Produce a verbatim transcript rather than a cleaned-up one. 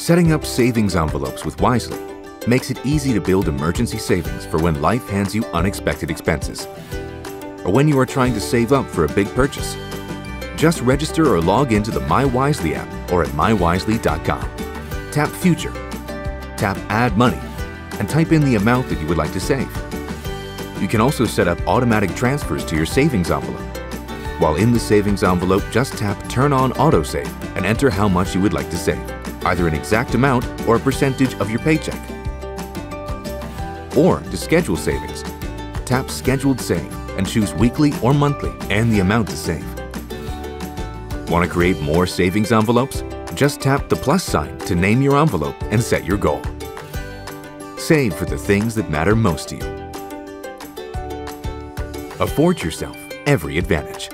Setting up savings envelopes with Wisely makes it easy to build emergency savings for when life hands you unexpected expenses, or when you are trying to save up for a big purchase. Just register or log into the MyWisely app or at my wisely dot com. Tap Future, tap Add Money, and type in the amount that you would like to save. You can also set up automatic transfers to your savings envelope. While in the savings envelope, just tap Turn on Autosave and enter how much you would like to save, either an exact amount or a percentage of your paycheck. Or to schedule savings, tap Scheduled Save and choose weekly or monthly and the amount to save. Want to create more savings envelopes? Just tap the plus sign to name your envelope and set your goal. Save for the things that matter most to you. Afford yourself every advantage.